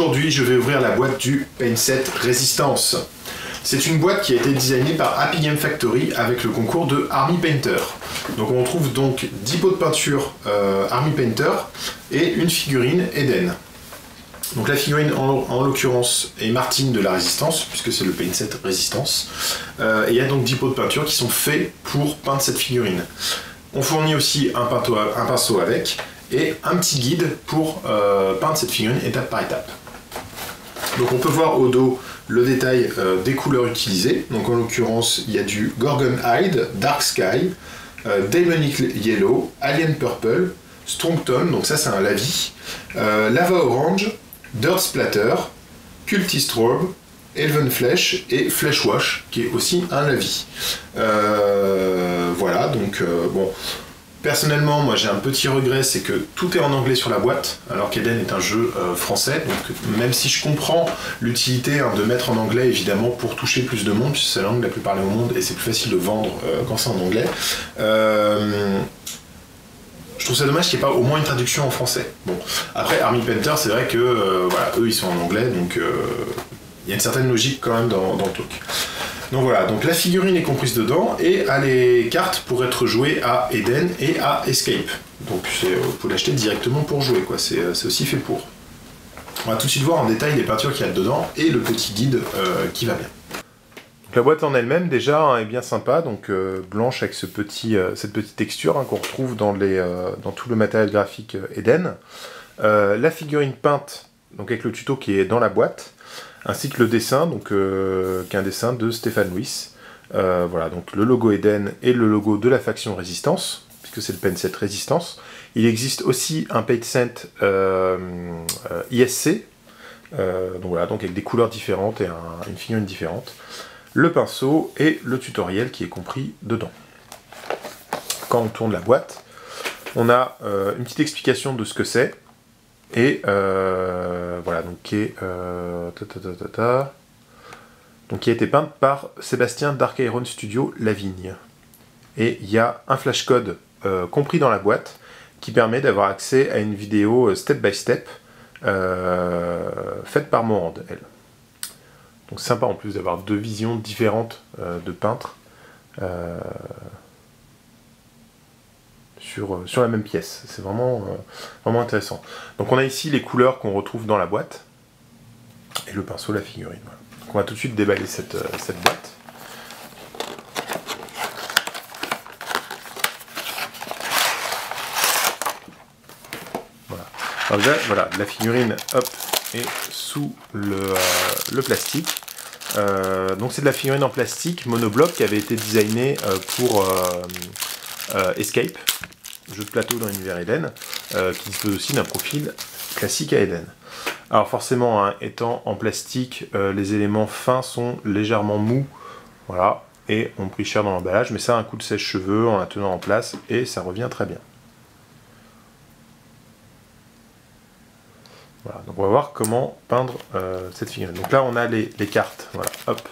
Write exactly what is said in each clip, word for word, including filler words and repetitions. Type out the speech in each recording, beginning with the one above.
Aujourd'hui, je vais ouvrir la boîte du Paint Set Résistance. C'est une boîte qui a été designée par Happy Games Factory avec le concours de Army Painter. Donc on trouve donc dix pots de peinture euh, Army Painter et une figurine Eden. Donc la figurine en, en l'occurrence est Martine de la Résistance, puisque c'est le Paint Set Résistance. Euh, et il y a donc dix pots de peinture qui sont faits pour peindre cette figurine. On fournit aussi un pinceau, un pinceau avec et un petit guide pour euh, peindre cette figurine étape par étape. Donc on peut voir au dos le détail euh, des couleurs utilisées. Donc en l'occurrence il y a du Gorgon Hide, Dark Sky, euh, Daemonic Yellow, Alien Purple, Strong Tone, donc ça c'est un Lavigne, euh, Lava Orange, Dirt Splatter, Cultist Robe, Elven Flesh et Flesh Wash, qui est aussi un Lavigne. Euh, voilà, donc euh, bon... Personnellement, moi j'ai un petit regret, c'est que tout est en anglais sur la boîte, alors qu'Eden est un jeu euh, français, donc même si je comprends l'utilité hein, de mettre en anglais, évidemment, pour toucher plus de monde, puisque c'est la langue la plus parlée au monde, et c'est plus facile de vendre euh, quand c'est en anglais, euh, je trouve ça dommage qu'il n'y ait pas au moins une traduction en français. Bon, après, Army Painter, c'est vrai que, euh, voilà, eux, ils sont en anglais, donc il euh, y a une certaine logique quand même dans, dans le truc. Donc voilà, donc la figurine est comprise dedans et a les cartes pour être jouées à Eden et à Escape. Donc vous pouvez l'acheter directement pour jouer, quoi. C'est aussi fait pour. On va tout de suite voir en détail les peintures qu'il y a dedans et le petit guide euh, qui va bien. Donc la boîte en elle-même déjà hein, est bien sympa, donc euh, blanche avec ce petit, euh, cette petite texture hein, qu'on retrouve dans, les, euh, dans tout le matériel graphique Eden. Euh, la figurine peinte, donc avec le tuto qui est dans la boîte. Ainsi que le dessin, donc euh, qu'un dessin de Stéphane Louis. Euh, voilà, donc le logo Eden et le logo de la faction Résistance, puisque c'est le Paint Set Résistance. Il existe aussi un Paint Set euh, euh, I S C, euh, donc voilà, donc avec des couleurs différentes et un, une figurine différente. Le pinceau et le tutoriel qui est compris dedans. Quand on tourne la boîte, on a euh, une petite explication de ce que c'est. Et euh, voilà, donc qui, est, euh, ta, ta, ta, ta, donc qui a été peinte par Sébastien Dark Iron Studio Lavigne. Et il y a un flashcode euh, compris dans la boîte qui permet d'avoir accès à une vidéo step by step euh, faite par Mohand, elle. Donc sympa en plus d'avoir deux visions différentes euh, de peintres euh, Sur, sur la même pièce. C'est vraiment, euh, vraiment intéressant. Donc on a ici les couleurs qu'on retrouve dans la boîte, et le pinceau, la figurine. Voilà. Donc on va tout de suite déballer cette, euh, cette boîte. Voilà. Alors déjà, voilà, la figurine hop, est sous le, euh, le plastique. Euh, donc c'est de la figurine en plastique monobloc qui avait été designée euh, pour euh, euh, Escape, jeu de plateau dans l'univers Eden, euh, qui dispose aussi d'un profil classique à Eden. Alors forcément, hein, étant en plastique, euh, les éléments fins sont légèrement mous, voilà, et on pris cher dans l'emballage, mais ça a un coup de sèche-cheveux en la tenant en place, et ça revient très bien. Voilà, donc on va voir comment peindre euh, cette figurine. Donc là, on a les, les cartes, voilà, hop.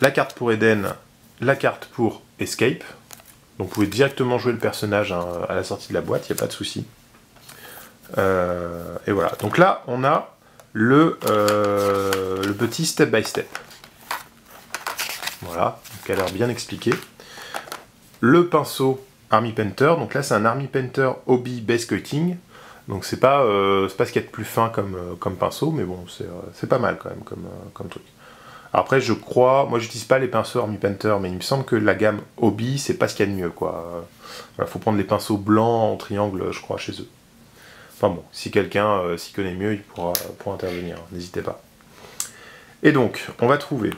La carte pour Eden, la carte pour Escape. Donc vous pouvez directement jouer le personnage hein, à la sortie de la boîte, il n'y a pas de souci. Euh, et voilà, donc là on a le, euh, le petit step by step. Voilà, qui a l'air bien expliqué. Le pinceau Army Painter, donc là c'est un Army Painter Hobby Base Coating. Donc c'est pas, euh, pas ce qu'il y a de plus fin comme, comme pinceau, mais bon, c'est pas mal quand même comme, comme truc. Après, je crois, moi j'utilise pas les pinceaux Army Painter, mais il me semble que la gamme Hobby, c'est pas ce qu'il y a de mieux, quoi. Voilà, faut prendre les pinceaux blancs en triangle, je crois, chez eux. Enfin bon, si quelqu'un euh, s'y connaît mieux, il pourra, pourra intervenir, n'hésitez pas. Et donc, on va trouver.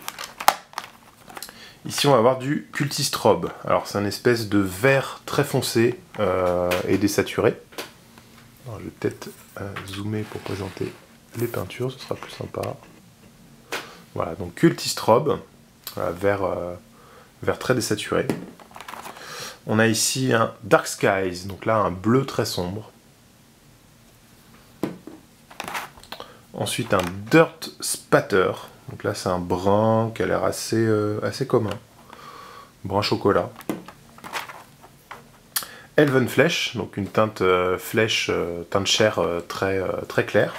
Ici, on va avoir du Cultist Robe. Alors, c'est un espèce de vert très foncé euh, et désaturé. Alors, je vais peut-être euh, zoomer pour présenter les peintures, ce sera plus sympa. Voilà, donc Cultist Robe, voilà, vert, euh, vert très désaturé. On a ici un Dark Skies, donc là un bleu très sombre. Ensuite un Dirt Splatter, donc là c'est un brun qui a l'air assez, euh, assez commun. Brun chocolat. Elven Flesh, donc une teinte euh, flèche, euh, teinte chair euh, très, euh, très claire.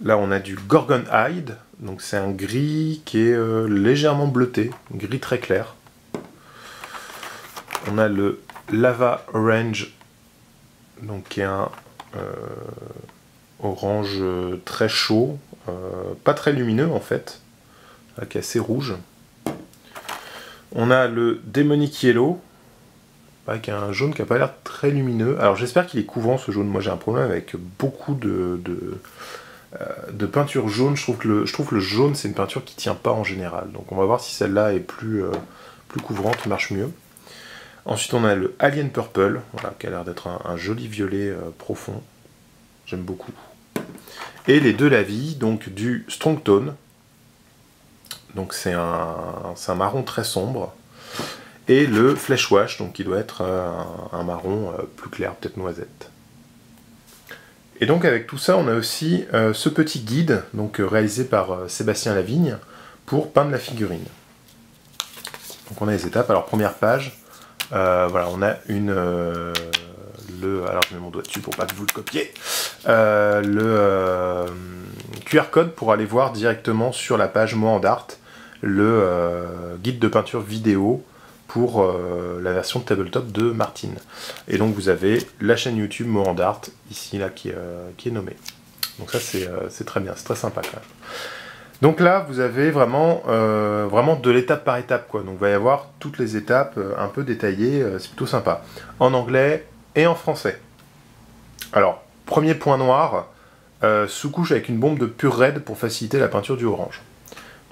Là, on a du Gorgon Hide, donc c'est un gris qui est euh, légèrement bleuté, gris très clair. On a le Lava Orange, donc qui est un euh, orange très chaud, euh, pas très lumineux en fait, qui est assez rouge. On a le Daemonic Yellow, avec un jaune qui n'a pas l'air très lumineux. Alors j'espère qu'il est couvrant ce jaune, moi j'ai un problème avec beaucoup de... de de peinture jaune, je trouve que le, je trouve que le jaune c'est une peinture qui tient pas en général, donc on va voir si celle-là est plus, euh, plus couvrante, marche mieux. Ensuite on a le Alien Purple, voilà, qui a l'air d'être un, un joli violet euh, profond, j'aime beaucoup. Et les deux Lavigne, donc du Strong Tone, donc c'est un, un marron très sombre, et le Flesh Wash, donc qui doit être euh, un, un marron euh, plus clair, peut-être noisette. Et donc avec tout ça, on a aussi euh, ce petit guide, donc euh, réalisé par euh, Sébastien Lavigne, pour peindre la figurine. Donc on a les étapes. Alors première page, euh, voilà, on a une, euh, le, alors je mets mon doigt dessus pour pas que vous le copiez, euh, le euh, Q R code pour aller voir directement sur la page Mohand'Art le euh, guide de peinture vidéo pour euh, la version de tabletop de Martine. Et donc vous avez la chaîne YouTube Mohand'Art, ici, là, qui, euh, qui est nommée. Donc ça, c'est euh, très bien, c'est très sympa, quand même. Donc là, vous avez vraiment, euh, vraiment de l'étape par étape, quoi. Donc il va y avoir toutes les étapes euh, un peu détaillées, euh, c'est plutôt sympa. En anglais et en français. Alors, premier point noir, euh, sous-couche avec une bombe de pur raid pour faciliter la peinture du orange.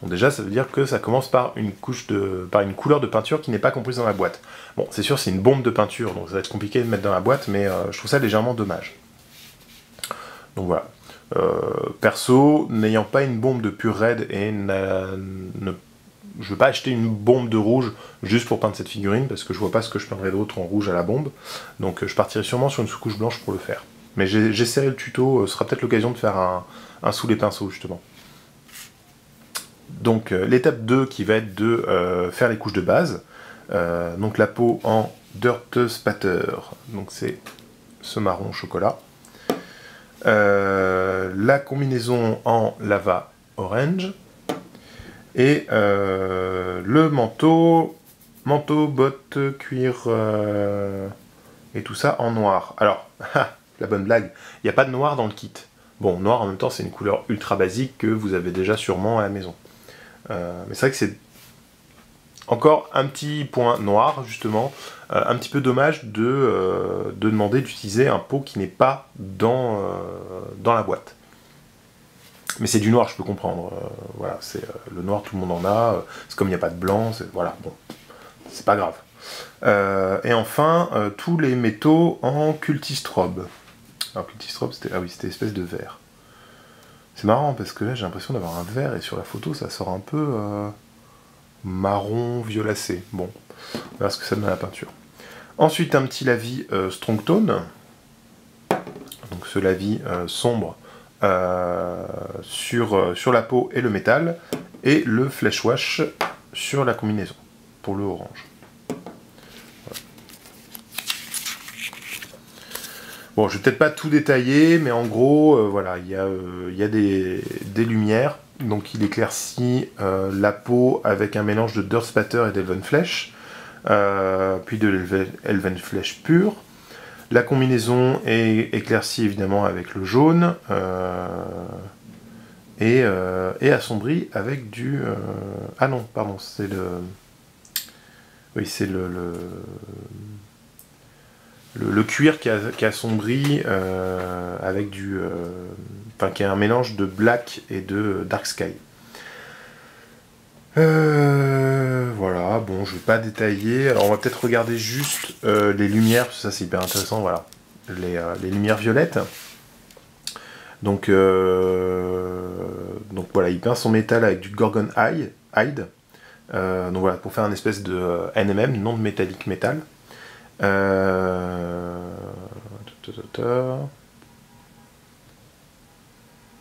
Bon, déjà, ça veut dire que ça commence par une, couche de, par une couleur de peinture qui n'est pas comprise dans la boîte. Bon, c'est sûr, c'est une bombe de peinture, donc ça va être compliqué de mettre dans la boîte, mais euh, je trouve ça légèrement dommage. Donc voilà. Euh, perso, n'ayant pas une bombe de pure raid, et ne, je veux pas acheter une bombe de rouge juste pour peindre cette figurine, parce que je vois pas ce que je peindrais d'autre en rouge à la bombe, donc je partirai sûrement sur une sous-couche blanche pour le faire. Mais j'essaierai le tuto, ce sera peut-être l'occasion de faire un, un sous les pinceaux, justement. Donc euh, l'étape deux qui va être de euh, faire les couches de base, euh, donc la peau en Dirt Splatter, donc c'est ce marron chocolat, euh, la combinaison en Lava Orange, et euh, le manteau, manteau, bottes, cuir, euh, et tout ça en noir. Alors, la bonne blague, il n'y a pas de noir dans le kit. Bon, noir en même temps c'est une couleur ultra basique que vous avez déjà sûrement à la maison. Euh, mais c'est vrai que c'est encore un petit point noir, justement, euh, un petit peu dommage de, euh, de demander d'utiliser un pot qui n'est pas dans, euh, dans la boîte. Mais c'est du noir, je peux comprendre. Euh, voilà, c'est euh, le noir, tout le monde en a. Euh, c'est comme il n'y a pas de blanc, voilà, bon, c'est pas grave. Euh, et enfin, euh, tous les métaux en Cultist Robe. Alors Cultist Robe, c'était ah oui, c'était espèce de verre. C'est marrant parce que là j'ai l'impression d'avoir un vert et sur la photo ça sort un peu euh, marron violacé. Bon, on verra ce que ça donne à la peinture. Ensuite un petit lavis euh, Strong Tone, donc ce lavis euh, sombre euh, sur, euh, sur la peau et le métal, et le Flesh Wash sur la combinaison pour le orange. Bon, je vais peut-être pas tout détailler, mais en gros, euh, voilà, il y a, euh, y a des, des lumières. Donc il éclaircit euh, la peau avec un mélange de Dirt Splatter et d'Elven Flesh, euh, puis de l'Elven Flesh pur. La combinaison est éclaircie évidemment avec le jaune, euh, et, euh, et assombrie avec du... Euh, ah non, pardon, c'est le... Oui, c'est le... le... Le, le cuir qui assombrit euh, avec du... Euh, enfin, qui est un mélange de black et de Dark Sky. Euh, voilà, bon, je ne vais pas détailler. Alors, on va peut-être regarder juste euh, les lumières, parce que ça, c'est hyper intéressant, voilà. Les, euh, les lumières violettes. Donc, euh, donc, voilà, il peint son métal avec du Gorgon Hide. Euh, donc, voilà, pour faire un espèce de euh, N M M, non métallique métal. Euh...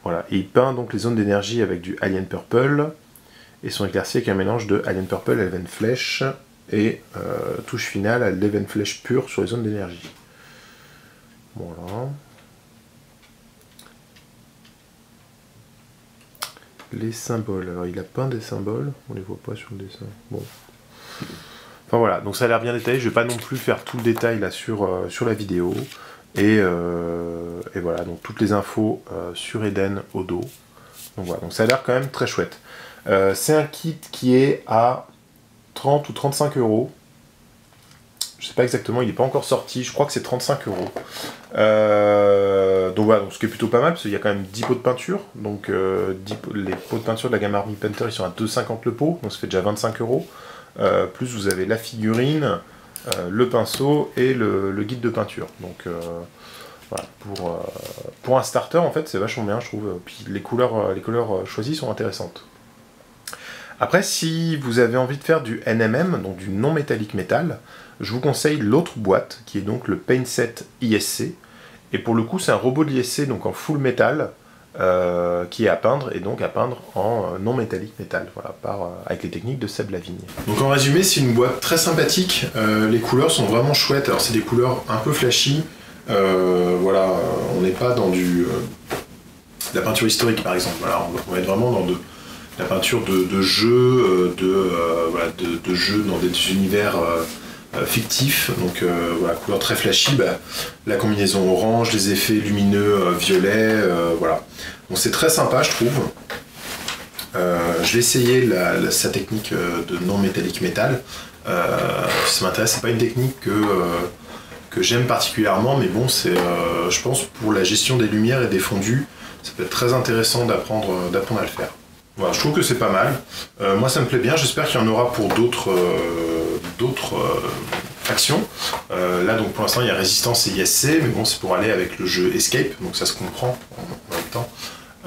Voilà, et il peint donc les zones d'énergie avec du Alien Purple, et sont éclaircies avec un mélange de Alien Purple, Elven Flesh, et euh, touche finale à l'Elven Flesh pur sur les zones d'énergie. Voilà. les symboles. Alors il a peint des symboles, on les voit pas sur le dessin. Bon. Enfin voilà, donc ça a l'air bien détaillé, je vais pas non plus faire tout le détail là sur, euh, sur la vidéo. Et, euh, et voilà, donc toutes les infos euh, sur Eden au dos. Donc voilà, donc ça a l'air quand même très chouette. Euh, c'est un kit qui est à trente ou trente-cinq euros. Je sais pas exactement, il n'est pas encore sorti, je crois que c'est trente-cinq euros. Euh, donc voilà, donc ce qui est plutôt pas mal, parce qu'il y a quand même dix pots de peinture. Donc euh, dix, les pots de peinture de la gamme Army Painter, ils sont à deux cinquante le pot, donc ça fait déjà vingt-cinq euros. Plus vous avez la figurine, Euh, le pinceau et le, le guide de peinture. Donc euh, voilà, pour, euh, pour un starter en fait c'est vachement bien je trouve. Puis les couleurs, les couleurs choisies sont intéressantes. Après si vous avez envie de faire du N M M, donc du non métallique métal, je vous conseille l'autre boîte qui est donc le Paint Set I S C. Et pour le coup c'est un robot de l'I S C donc en full métal Euh, qui est à peindre, et donc à peindre en euh, non métallique métal, voilà, par, euh, avec les techniques de Seb Lavigne. Donc en résumé, c'est une boîte très sympathique, euh, les couleurs sont vraiment chouettes, alors c'est des couleurs un peu flashy, euh, voilà, on n'est pas dans du, euh, de la peinture historique par exemple, voilà, on, on est vraiment dans de, de la peinture de, de jeux, de, euh, voilà, de, de jeux dans des univers euh, fictif, donc euh, voilà, couleur très flashy, bah, la combinaison orange, les effets lumineux, euh, violets, euh, voilà. Bon, c'est très sympa je trouve. Euh, je vais essayer la, la, sa technique euh, de non métallique métal, euh, ça m'intéresse, c'est pas une technique que, euh, que j'aime particulièrement, mais bon, c'est, euh, je pense, pour la gestion des lumières et des fondus, ça peut être très intéressant d'apprendre d'apprendre à le faire. Voilà, je trouve que c'est pas mal, euh, moi ça me plaît bien, j'espère qu'il y en aura pour d'autres euh, d'autres euh, actions. Euh, là donc pour l'instant il y a Résistance et I S C, mais bon c'est pour aller avec le jeu Escape, donc ça se comprend en, en même temps.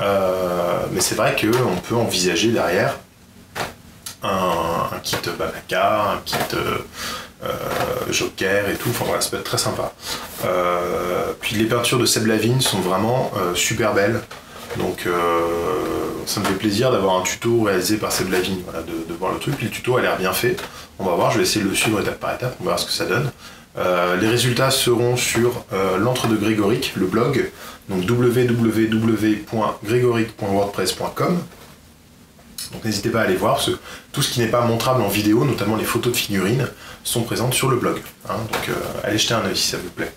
Euh, mais c'est vrai qu'on peut envisager derrière un, un kit Banaka, un kit euh, Joker et tout, enfin voilà, ça peut être très sympa. Euh, puis les peintures de Seb Lavigne sont vraiment euh, super belles. Donc euh, ça me fait plaisir d'avoir un tuto réalisé par Seb Lavigne, voilà, de, de voir le truc. Puis le tuto a l'air bien fait, on va voir, je vais essayer de le suivre étape par étape, on va voir ce que ça donne. Euh, les résultats seront sur euh, l'antre de Gregauryc, le blog, donc w w w point gregauryc point wordpress point com. Donc n'hésitez pas à aller voir, parce que tout ce qui n'est pas montrable en vidéo, notamment les photos de figurines, sont présentes sur le blog. Hein, donc euh, allez jeter un œil si ça vous plaît.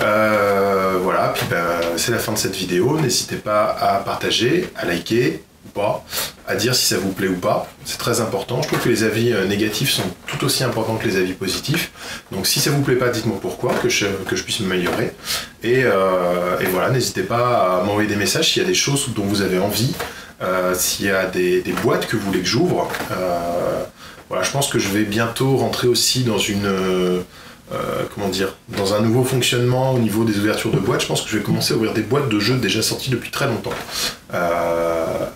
Euh, voilà, puis bah, c'est la fin de cette vidéo. N'hésitez pas à partager, à liker ou pas, à dire si ça vous plaît ou pas. C'est très important. Je trouve que les avis négatifs sont tout aussi importants que les avis positifs. Donc si ça vous plaît pas, dites-moi pourquoi, que je, que je puisse m'améliorer. Et, euh, et voilà, n'hésitez pas à m'envoyer des messages s'il y a des choses dont vous avez envie. Euh, s'il y a des, des boîtes que vous voulez que j'ouvre, euh, voilà, je pense que je vais bientôt rentrer aussi dans une, euh, comment dire, dans un nouveau fonctionnement au niveau des ouvertures de boîtes. Je pense que je vais commencer à ouvrir des boîtes de jeux déjà sorties depuis très longtemps. Euh,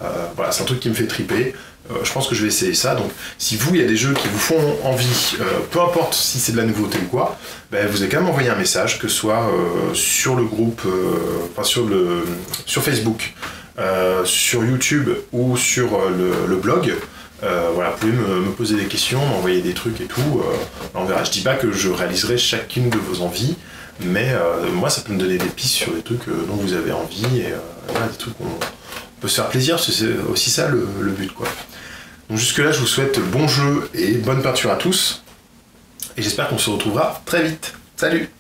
euh, voilà, c'est un truc qui me fait triper. Euh, je pense que je vais essayer ça. Donc, si vous, il y a des jeux qui vous font envie, euh, peu importe si c'est de la nouveauté ou quoi, ben, vous avez quand même envoyé un message, que ce soit euh, sur le groupe, euh, enfin sur le, sur Facebook. Euh, sur YouTube ou sur euh, le, le blog, euh, voilà, vous pouvez me, me poser des questions, m'envoyer des trucs et tout, euh, on verra, je dis pas que je réaliserai chacune de vos envies, mais euh, moi ça peut me donner des pistes sur des trucs euh, dont vous avez envie, et euh, voilà, des trucs qu'on peut se faire plaisir, c'est aussi ça le, le but, quoi. Donc jusque là je vous souhaite bon jeu et bonne peinture à tous, et j'espère qu'on se retrouvera très vite. Salut!